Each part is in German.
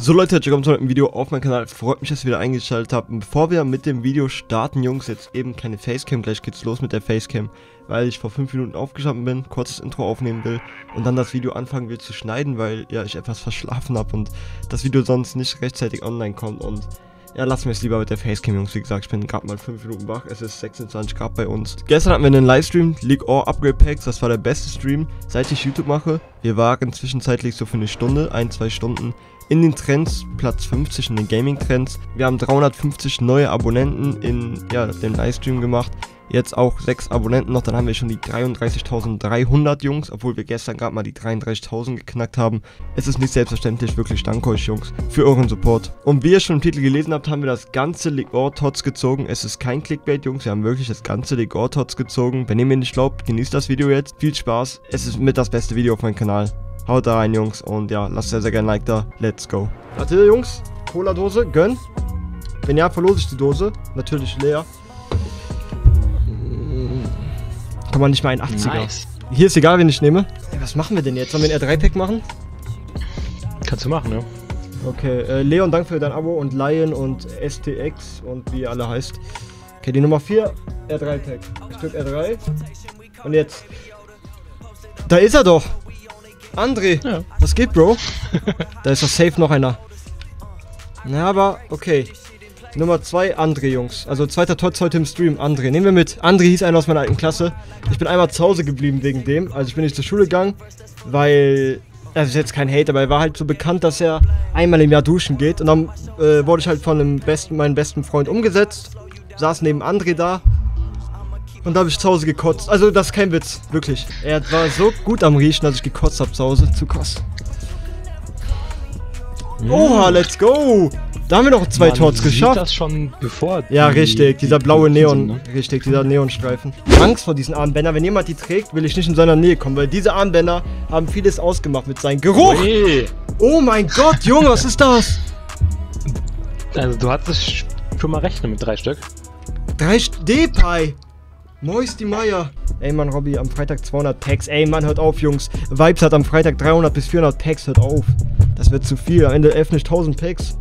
So Leute, herzlich willkommen zu einem Video auf meinem Kanal, freut mich, dass ihr wieder eingeschaltet habt. Und bevor wir mit dem Video starten, Jungs, jetzt eben keine Facecam, gleich geht's los mit der Facecam, weil ich vor 5 Minuten aufgestanden bin, kurzes Intro aufnehmen will und dann das Video anfangen will zu schneiden, weil ja ich etwas verschlafen habe und das Video sonst nicht rechtzeitig online kommt. Und ja, lassen wir es lieber mit der Facecam, Jungs. Wie gesagt, ich bin gerade mal 5 Minuten wach. Es ist 26 Grad bei uns. Gestern hatten wir einen Livestream, League All Upgrade Packs. Das war der beste Stream, seit ich YouTube mache. Wir waren zwischenzeitlich so für eine Stunde, 1-2 Stunden in den Trends, Platz 50 in den Gaming-Trends. Wir haben 350 neue Abonnenten in dem Livestream gemacht. Jetzt auch 6 Abonnenten noch, dann haben wir schon die 33.300, Jungs, obwohl wir gestern gerade mal die 33.000 geknackt haben. Es ist nicht selbstverständlich, wirklich danke euch, Jungs, für euren Support. Und wie ihr schon im Titel gelesen habt, haben wir das ganze League All TOTS gezogen. Es ist kein Clickbait, Jungs, wir haben wirklich das ganze League All TOTS gezogen. Wenn ihr mir nicht glaubt, genießt das Video jetzt. Viel Spaß, es ist mit das beste Video auf meinem Kanal. Haut da rein, Jungs, und ja, lasst sehr, sehr gerne ein Like da. Let's go. Warte, Jungs, Cola-Dose, gönn. Wenn ja, verlose ich die Dose. Natürlich leer. Kann man nicht mal einen 80er. Nice. Hier ist egal, wen ich nehme. Ey, was machen wir denn jetzt? Sollen wir ein R3-Pack machen? Kannst du machen, ja. Okay, Leon, danke für dein Abo und Lion und STX und wie ihr alle heißt. Okay, die Nummer 4, R3-Pack. Ich drücke R3. Und jetzt. Da ist er doch! André! Ja. Was geht, Bro? Da ist doch safe noch einer. Na, aber okay. Nummer 2, André, Jungs. Also zweiter Tots heute im Stream, André. Nehmen wir mit. André hieß einer aus meiner alten Klasse. Ich bin einmal zu Hause geblieben wegen dem. Also ich bin nicht zur Schule gegangen, weil... Er ist jetzt kein Hate, aber er war halt so bekannt, dass er einmal im Jahr duschen geht. Und dann wurde ich halt von einem meinem besten Freund umgesetzt. Saß neben André da. Und da habe ich zu Hause gekotzt. Also das ist kein Witz, wirklich. Er war so gut am Riechen, dass ich gekotzt habe zu Hause. Zu kosten. Oha, let's go! Da haben wir noch 2 Tots geschafft. Das schon bevor. Ja, richtig. Dieser blaue Neon. Ne? Richtig, dieser Neonstreifen. Angst vor diesen Armbändern. Wenn jemand die trägt, will ich nicht in seiner Nähe kommen, weil diese Armbänder haben vieles ausgemacht mit seinem Geruch. Hey. Oh mein Gott, Junge, was ist das? Also, du hattest schon mal recht mit 3 Stück. 3 Depay. Mois die Meier. Ey, Mann, Robby, am Freitag 200 Packs. Ey, Mann, hört auf, Jungs. Vibes hat am Freitag 300 bis 400 Packs. Hört auf. Das wird zu viel. Am Ende öffne ich 1000 Packs.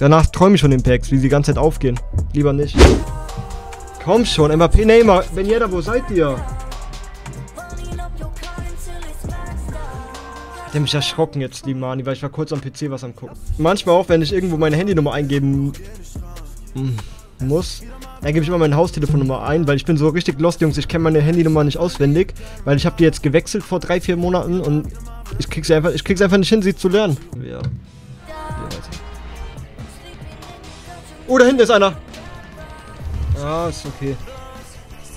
Danach träume ich schon den Packs, wie sie die ganze Zeit aufgehen. Lieber nicht. Komm schon, Mbappé, Neymar, Ben Yedder, wo seid ihr? Hat er mich erschrocken jetzt, die Mani, weil ich war kurz am PC was am gucken. Manchmal auch, wenn ich irgendwo meine Handynummer eingeben muss, dann gebe ich immer meine Haustelefonnummer ein, weil ich bin so richtig lost, Jungs. Ich kenne meine Handynummer nicht auswendig, weil ich habe die jetzt gewechselt vor 3-4 Monaten und ich krieg's einfach nicht hin, sie zu lernen. Ja. Oh, da hinten ist einer. Ah, ist okay.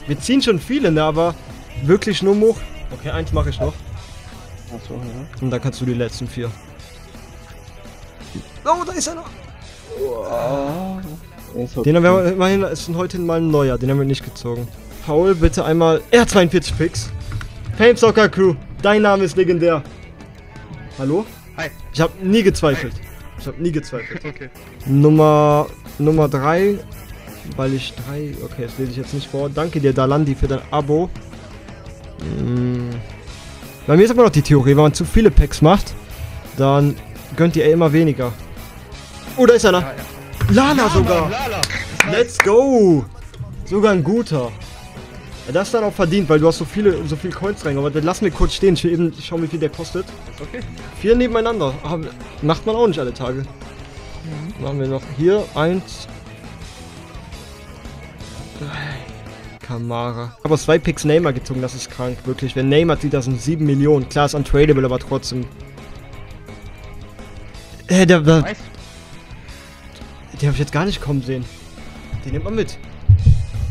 Wir ziehen schon viele, ne, aber wirklich nur hoch. Okay, eins mache ich noch. Achso, ja. Und dann kannst du die letzten 4. Oh, da ist einer. Wow. Den haben wir immerhin, ist heute mal ein neuer, den haben wir nicht gezogen. Paul, bitte einmal R42 Picks. Fame Soccer Crew, dein Name ist legendär. Hallo? Hi. Ich habe nie gezweifelt. Hi. Ich habe nie gezweifelt. Okay. Nummer 3, weil ich 3... Okay, das lese ich jetzt nicht vor. Danke dir, Dalandi, für dein Abo. Bei mir ist aber noch die Theorie, wenn man zu viele Packs macht, dann gönnt ihr immer weniger. Oh, da ist einer. Ja, ja. Lala sogar. Lala. Let's go. Sogar ein guter. Ja, das ist dann auch verdient, weil du hast so viel Coins rein. Aber dann lassen wir kurz stehen. Ich will eben schauen, wie viel der kostet. Ist okay. 4 nebeneinander. Aber macht man auch nicht alle Tage. Mhm. Machen wir noch hier 1, 3. Kamara. Aber 2 Picks Neymar gezogen, das ist krank, wirklich. Wenn Neymar sieht, das sind 7 Millionen. Klar, ist untradable, aber trotzdem. Den hab ich jetzt gar nicht kommen sehen. Den nimmt man mit.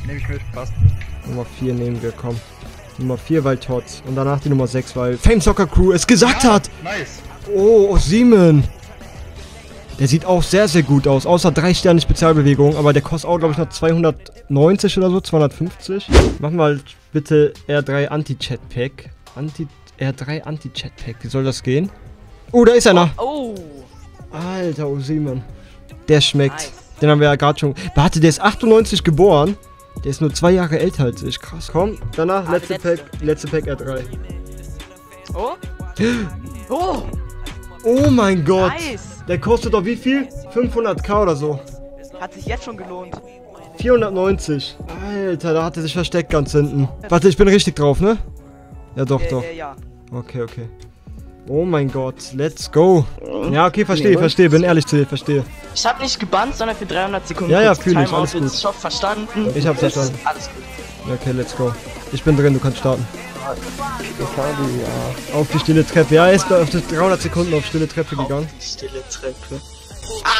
Nehm ich mit, passt. Nummer 4 nehmen wir, komm. Nummer 4, weil Tots. Und danach die Nummer 6, weil Fame Soccer Crew es gesagt hat. Nice. Oh, Osemen. Der sieht auch sehr, sehr gut aus. Außer 3 Sterne Spezialbewegung. Aber der kostet auch, glaube ich, noch 290 oder so. 250. Machen wir halt bitte R3 Anti-Chat-Pack. R3 Anti-Chat-Pack. Wie soll das gehen? Oh, da ist einer. Oh. Alter, Osemen. Der schmeckt. Nice. Den haben wir ja gerade schon. Warte, der ist 98 geboren. Der ist nur 2 Jahre älter als ich, krass. Komm, danach letzte Pack R3. Oh? Oh! Oh mein Gott! Nice. Der kostet doch wie viel? 500k oder so. Hat sich jetzt schon gelohnt. 490. Alter, da hat er sich versteckt ganz hinten. Warte, ich bin richtig drauf, ne? Ja, doch, doch. Ja. Okay, okay. Oh mein Gott, let's go. Ja, okay, verstehe, bin ehrlich zu dir, verstehe. Ich hab nicht gebannt, sondern für 300 Sekunden. Ja, ja, fühl ich, alles gut. Ich hab verstanden. Ich hab's verstanden. Alles gut. Okay, let's go. Ich bin drin, du kannst starten. Auf die stille Treppe. Ja, er ist auf 300 Sekunden auf stille Treppe gegangen. Auf die stille Treppe.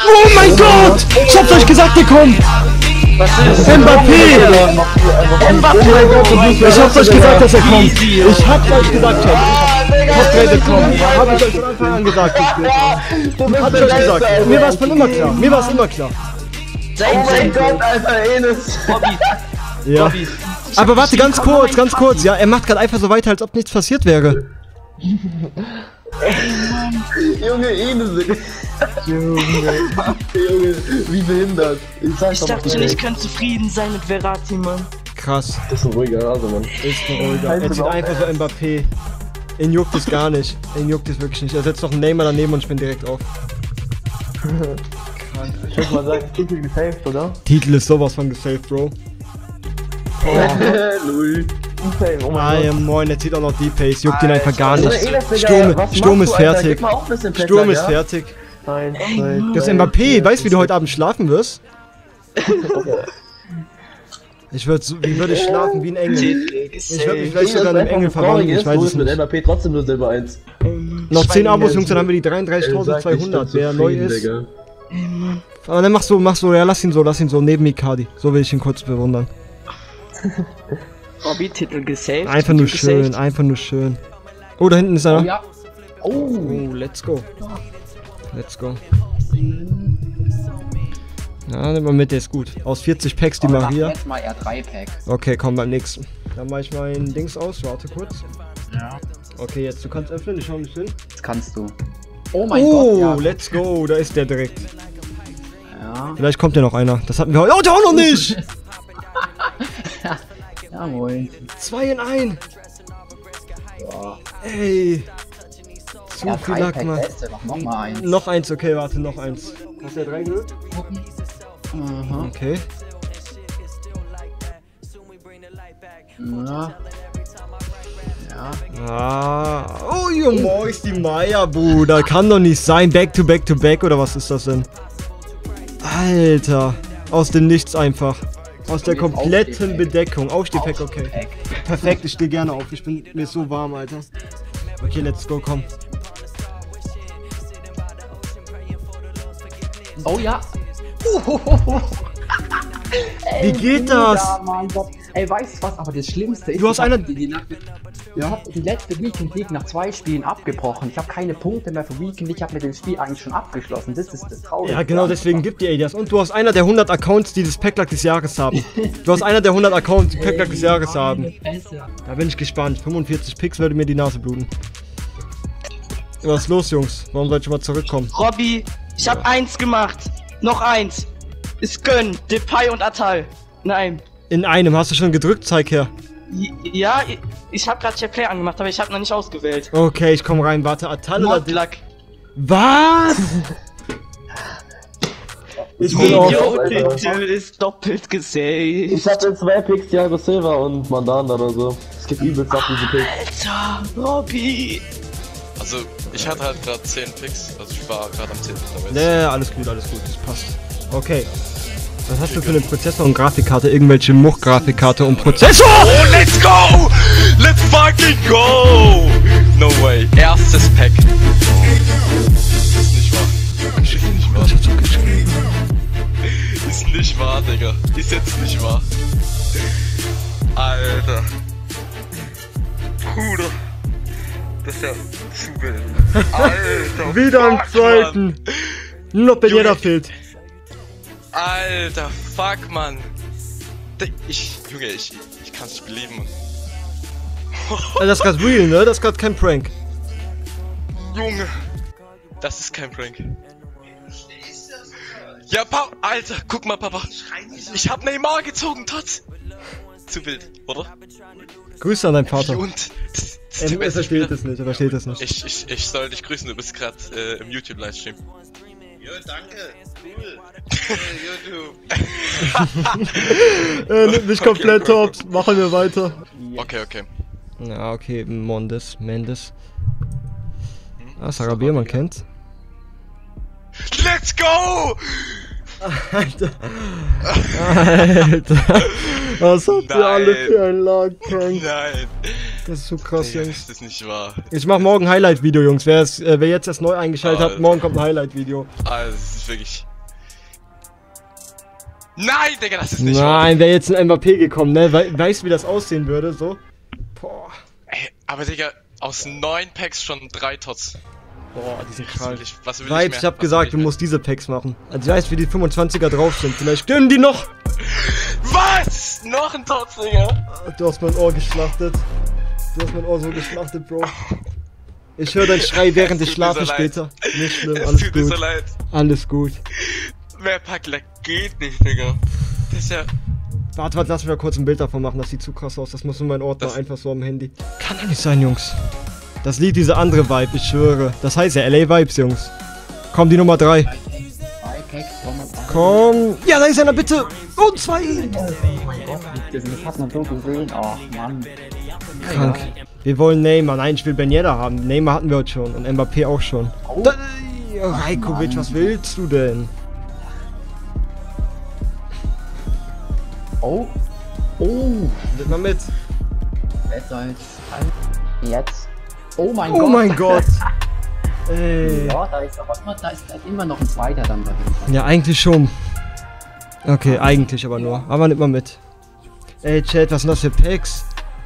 Oh mein Gott! Ich hab's euch gesagt, ihr kommt! Was ist? Mbappé! Mbappé! Ich hab's euch gesagt, dass er kommt! Ich hab's euch gesagt, hab ich euch von Anfang an gesagt, hab ich euch gesagt. Mir war's von immer klar, mir war's immer klar. Oh mein Gott, Alter, Enes! Ja. Aber warte, ganz kurz, ja, er macht gerade einfach so weiter, als ob nichts passiert wäre. Junge, Enes! Junge, wie behindert. Ich dachte schon, ich könnte zufrieden sein mit Verratti, Mann. Krass. Das ist ein ruhiger Hase, Mann. Ist ein ruhiger. Er zieht einfach so Mbappé. Ihn juckt es gar nicht. Ihn juckt es wirklich nicht. Er setzt noch einen Neymar daneben und ich bin direkt auf. Krank. Ich würde mal sagen, Titel gesaved, oder? Titel ist sowas von gesaved, Bro. Moin, er zieht auch noch Depays. Juckt ihn einfach gar nicht. Sturm ist fertig. Sturm ist fertig. Das Mbappé, weißt du, wie du heute Abend schlafen wirst? Ich würde schlafen wie ein Engel. Ich würde mich vielleicht sogar in einem Engel verwandeln. Ich weiß es nicht. Mit Mbappé trotzdem nur Silber 1. Noch 10 Abos, Jungs, dann haben wir die 33.200. Wer neu ist. Aber dann machst du, ja, lass ihn so neben Icardi. So will ich ihn kurz bewundern. Hobby-Titel gesaved. Einfach nur schön, einfach nur schön. Oh, da hinten ist einer. Oh, let's go. Let's go. Ja, nimm mal mit, der ist gut. Aus 40 Packs die Maria. Jetzt mal R3 Pack. Okay, komm beim nächsten. Dann mach ich mein Dings aus, warte kurz. Ja. Okay, jetzt du kannst öffnen, ich schau nicht hin. Jetzt kannst du. Oh mein Gott. Ja. Let's go, da ist der direkt. Ja. Vielleicht kommt ja noch einer. Das hatten wir heute. Oh, der auch noch nicht! Ja, moin. 2 in 1. Boah. Ey. Zu viel Lack, Mann. Nochmal eins. Noch eins, okay, warte, noch eins. Hast du ja 3 geholt? Aha. Okay. Ja. Ja. Ah. Oh, Junge, ist die Meier, Bruder. Kann doch nicht sein. Back to back to back, oder was ist das denn? Alter. Aus dem Nichts einfach. Aus der kompletten Bedeckung. Aufstehpack, okay. Perfekt, ich stehe gerne auf. Ich bin mir so warm, Alter. Okay, let's go, komm. Oh ja. Wie geht das? Mein Gott. Ey, weißt du was? Aber das Schlimmste ist, du hast die letzte Weekend League nach 2 Spielen abgebrochen. Ich habe keine Punkte mehr für Weekend League. Ich habe mit dem Spiel eigentlich schon abgeschlossen. Das ist das Traurige. Ja, genau, deswegen gibt die Alias. Und du hast einer der 100 Accounts, die das Packlack des Jahres haben. Du hast einer der 100 Accounts, die Packlack des Jahres haben. Da bin ich gespannt. 45 Picks würde mir die Nase bluten. Was ist los, Jungs? Warum soll ich mal zurückkommen? Robby, ich habe 1 gemacht. Noch 1. Ist Gönn, Depay und Atal. Nein. In einem, hast du schon gedrückt, zeig her. Ja, ich hab grad Chaplay angemacht, aber ich hab noch nicht ausgewählt. Okay, ich komm rein, warte, Atal oder Dillack? Was? Ich bin Video-Titel ist doppelt gesaved. Ich hatte 2 Picks, Diago Silva und Mandanda oder so. Es gibt übelst auf diese Picks. Alter, Robby! Also, ich hatte halt gerade 10 Picks, also ich war gerade am 10. dabei. Nee, alles gut, das passt. Okay. Was hast du für eine Prozessor und Grafikkarte? Irgendwelche Much-Grafikkarte und Prozessor? Oh, let's go! Let's fucking go! No way. Erstes Pack. Das ist nicht wahr. Ist nicht wahr, Digga. Ist jetzt nicht wahr. Alter. Bruder. Das ist ja zu wild. Alter. Wieder am zweiten. Nur Ben Yedder fehlt. Alter, fuck, Mann. Junge, ich kann's nicht belieben. Alter, das ist grad real, ne? Das ist grad kein Prank. Junge, das ist kein Prank. Ja, Papa, Alter, guck mal, Papa. Ich hab Neymar gezogen, Tots. Zu wild, oder? Grüße an deinen Vater. Und er versteht es nicht, er versteht es nicht. Ich soll dich grüßen, du bist grad im YouTube-Livestream. Jo, danke. Cool. Nimmt mich komplett okay, top. Machen wir weiter. Yes. Okay, okay. Ja, okay. Mendes. Ah, Sarabia, man kennt's. Let's go! Alter. Alter. Was habt ihr alle für ein Lagprank? Nein. Das ist so krass, Jungs. Das ist nicht wahr. Ich mach morgen ein Highlight-Video, Jungs. Wer jetzt erst neu eingeschaltet hat, morgen kommt ein Highlight-Video. Alter, das ist wirklich... Nein, Digga, das ist nicht wahr. Nein, wäre jetzt ein Mbappé gekommen, ne? Weißt du, wie das aussehen würde, so? Boah. Ey, aber Digga, aus 9 Packs schon 3 Tots. Boah, die sind krass. Ich hab gesagt, du musst diese Packs machen. Also ich weiß, wie die 25er drauf sind. Vielleicht stimmen die noch! Was? Noch ein Tots, Digga? Du hast mein Ohr geschlachtet. Du hast mein Ohr so geschlachtet, Bro. Ich höre deinen Schrei, während ich schlafe später. Nicht schlimm, alles gut. So leid. Alles gut. Mehr Packlack geht nicht, Digga. Das ist ja... Warte, lass mich mal kurz ein Bild davon machen. Das sieht zu krass aus. Das muss nur mein Ordner einfach so am Handy. Kann doch nicht sein, Jungs. Das Lied, diese andere Vibe, ich schwöre. Das heißt ja LA Vibes, Jungs. Komm, die Nummer 3. Komm. Ja, da ist einer, bitte. Und 2. Oh, Mann. Krank. Wir wollen Neymar. Nein, ich will Ben Yedder haben. Neymar hatten wir heute schon. Und Mbappé auch schon. Rajković, was willst du denn? Oh. Oh. Nimm mal mit. Jetzt. Oh mein Gott! Ey. Ja, da ist immer noch ein zweiter dann bei dem. Ja, eigentlich schon. Okay, eigentlich aber nur. Aber nimmt mal mit. Ey, Chat, was sind das für Packs?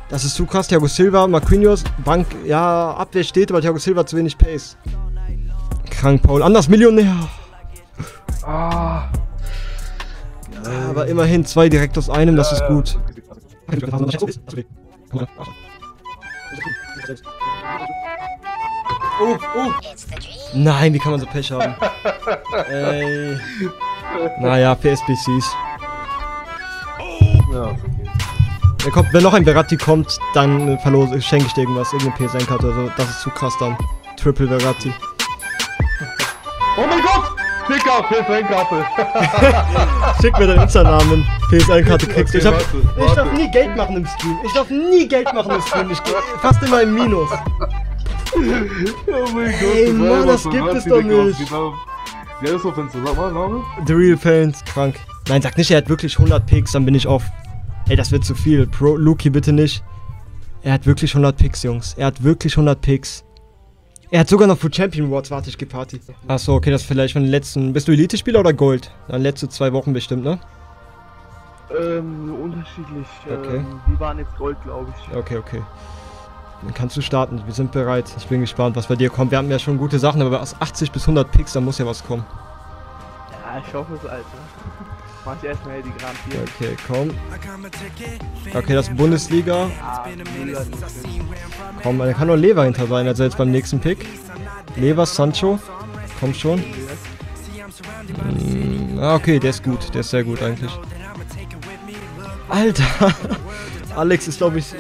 Das ist zu krass. Thiago Silva, Marquinhos, Bank. Ja, Abwehr steht, aber Thiago Silva zu wenig Pace. Krank, Paul. Anders Millionär. Ah. Ja, aber immerhin 2 direkt aus einem, das ist gut. Oh. Nein, wie kann man so Pech haben? Ey. Naja, PSPCs. Ja. Wenn noch ein Verratti kommt, dann schenke ich dir irgendwas, irgendeine PSN-Karte oder so. Das ist zu krass dann. Triple Verratti. Oh mein Gott! Klick auf PSN-Karte! Schick mir deinen Insta-Namen. PSN-Karte kriegst du. Ich darf nie Geld machen im Stream. Ich bin fast immer im Minus. Oh mein Gott, ey, Mann, das gibt es doch nicht. Wer ist auf Instagram? The Real Fans, krank. Nein, sag nicht, er hat wirklich 100 Picks, dann bin ich off. Ey, das wird zu viel. Pro Luki, bitte nicht. Er hat wirklich 100 Picks, Jungs. Er hat sogar noch für Champion Awards. Warte, ich geh Party. Achso, okay, das ist vielleicht von den letzten. Bist du Elite-Spieler oder Gold? Dann letzte 2 Wochen bestimmt, ne? Unterschiedlich. Okay. Die waren jetzt Gold, glaube ich. Okay, okay. Dann kannst du starten, wir sind bereit. Ich bin gespannt, was bei dir kommt. Wir hatten ja schon gute Sachen, aber aus 80 bis 100 Picks, da muss ja was kommen. Ja, ich hoffe es, Alter. Mach ich erstmal hier die Grand Prix. Okay, komm. Okay, das ist Bundesliga. Komm, da kann nur Lever hinter sein, also jetzt beim nächsten Pick. Lever, Sancho. Komm schon. Okay, der ist gut. Der ist sehr gut eigentlich. Alter. Alex ist, glaube ich,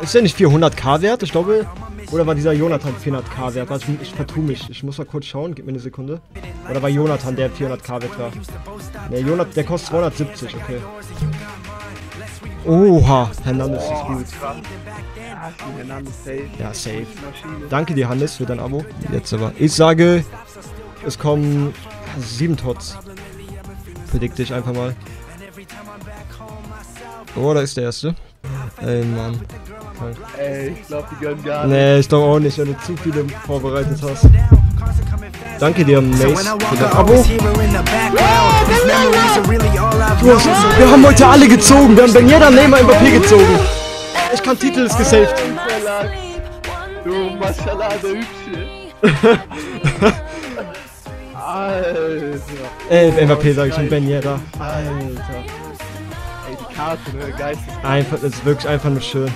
ist der nicht 400k wert? Ich glaube, oder war dieser Jonathan 400k wert? Also ich vertue mich. Ich muss mal kurz schauen. Gib mir eine Sekunde. Oder war Jonathan, der 400k wert war? Ne, Jonathan, der kostet 270, okay. Oha, Hernandez ist gut. Ja, safe. Danke dir, Hannes, für dein Abo. Jetzt aber. Ich sage, es kommen 7 Tots. Predikte ich einfach mal. Oh, da ist der erste. Ey, Mann. Krank. Ey, ich glaube, die gönnen gar nicht. Nee, ich glaube auch nicht, wenn du zu viele vorbereitet hast. Danke dir, Mace, für dein Abo. Wir haben heute alle gezogen. Wir haben Ben Yedder, Neymar, Mbappé gezogen. Ich kann Titel, ist gesaved. Du, Maschallah, der Hübsche. Alter. Ey, Mbappé sag ich schon, Ben Yedder. Alter. Karte, ne? Einfach, das ist wirklich einfach nur schön.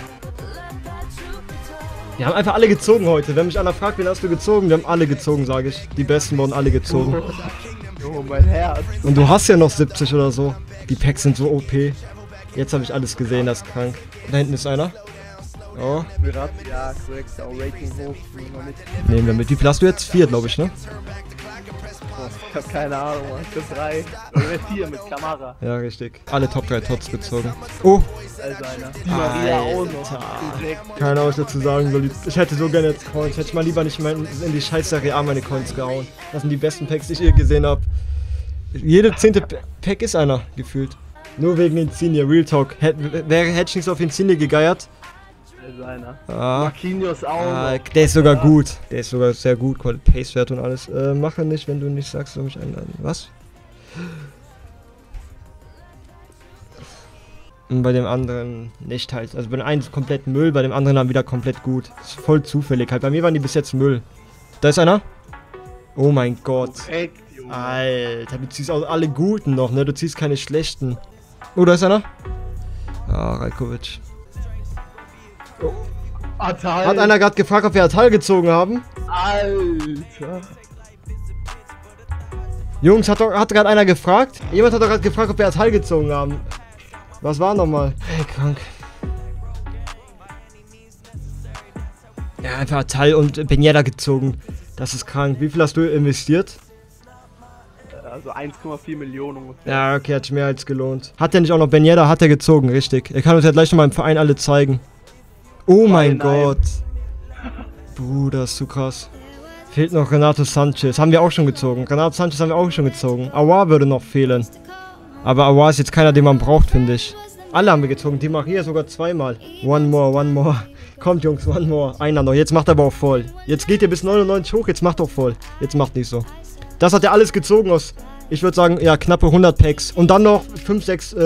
Wir haben einfach alle gezogen heute. Wenn mich einer fragt, wen hast du gezogen? Wir haben alle gezogen, sage ich. Die Besten wurden alle gezogen. Oh, mein Herz. Und du hast ja noch 70 oder so. Die Packs sind so OP. Jetzt habe ich alles gesehen, das ist krank. Da hinten ist einer. Oh. Nehmen wir mit. Wie viel hast du jetzt? 4, glaube ich, ne? Mann. Ich hab keine Ahnung, Mann. Das ist 3. Oder 4 mit Kamara. Ja, richtig. Alle Top 3 Tots gezogen. Oh! Also einer. Die Maria auch noch. Keine Ahnung, was ich dazu sagen soll. Ich hätte so gerne jetzt Coins. Hätte ich mal lieber nicht in die scheiß Serie A meine Coins gehauen. Das sind die besten Packs, die ich je gesehen habe. Jede 10. Pack ist einer, gefühlt. Nur wegen Insigne, Real Talk. Hätte ich nichts auf Insigne gegeiert? Also einer. Ah. Marquinhos auch. Ah, der ist sogar gut. Der ist sogar sehr gut. Pace-Wert und alles. Mache nicht, wenn du nicht sagst, soll mich einladen. Was? Und bei dem anderen nicht halt. Also bei dem einen ist komplett Müll, bei dem anderen dann wieder komplett gut. Ist voll zufällig halt. Bei mir waren die bis jetzt Müll. Da ist einer. Oh mein Gott. Perfekt, Junge. Alter, du ziehst auch alle Guten noch, ne? Du ziehst keine Schlechten. Oh, da ist einer. Ah, Rajković. Oh. Atal. Hat einer gerade gefragt, ob wir Atal gezogen haben? Alter. Jungs, hat gerade einer gefragt? Jemand hat doch gerade gefragt, ob wir Atal gezogen haben. Was war nochmal? Ey, krank. Ja, einfach Atal und Ben Yedder gezogen. Das ist krank. Wie viel hast du investiert? Also 1,4 Millionen ungefähr. Ja, okay, hat sich mehr als gelohnt. Hat der nicht auch noch Ben Yedder? Hat er gezogen, richtig. Er kann uns ja gleich nochmal im Verein alle zeigen. Oh mein Gott. Bruder, ist zu krass. Fehlt noch Renato Sanches. Haben wir auch schon gezogen. Renato Sanches haben wir auch schon gezogen. Aouar würde noch fehlen. Aber Aouar ist jetzt keiner, den man braucht, finde ich. Alle haben wir gezogen. Die Maria sogar zweimal. One more. Kommt, Jungs, one more. Einer noch. Jetzt macht er aber auch voll. Jetzt geht ihr bis 99 hoch. Jetzt macht doch voll. Jetzt macht nicht so. Das hat er alles gezogen aus, ich würde sagen, ja, knappe 100 Packs. Und dann noch 5, 6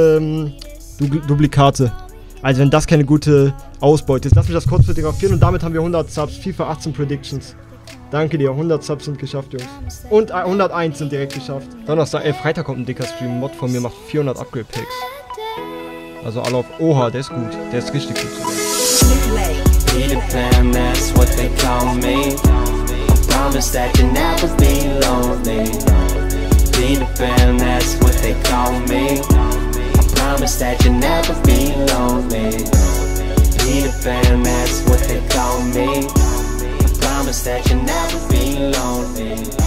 Duplikate. Also wenn das keine gute Ausbeute ist. Lass mich das kurz fotografieren und damit haben wir 100 Subs, FIFA 18 Predictions. Danke dir, 100 Subs sind geschafft, Jungs. Und 101 sind direkt geschafft. Donnerstag, Freitag kommt ein dicker Stream, Mod von mir macht 400 Upgrade Packs. Also alle auf, oha, der ist gut, der ist richtig gut. Promise that you'll never be lonely. Be the fan, that's what they call me. Promise that you'll never be lonely.